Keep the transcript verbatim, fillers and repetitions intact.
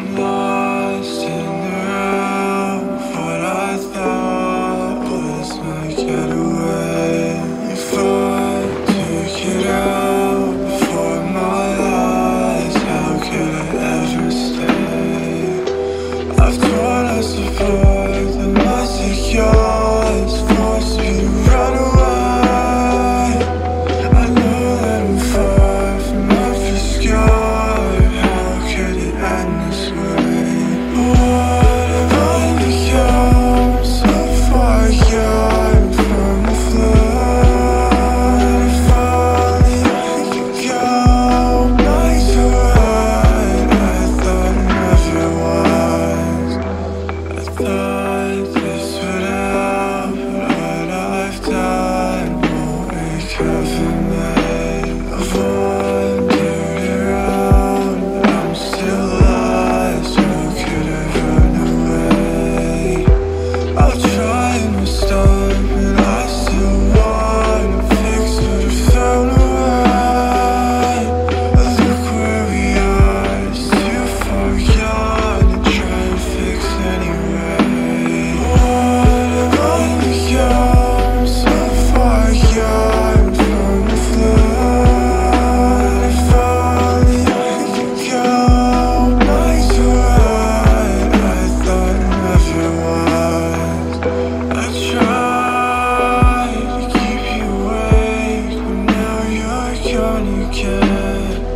You can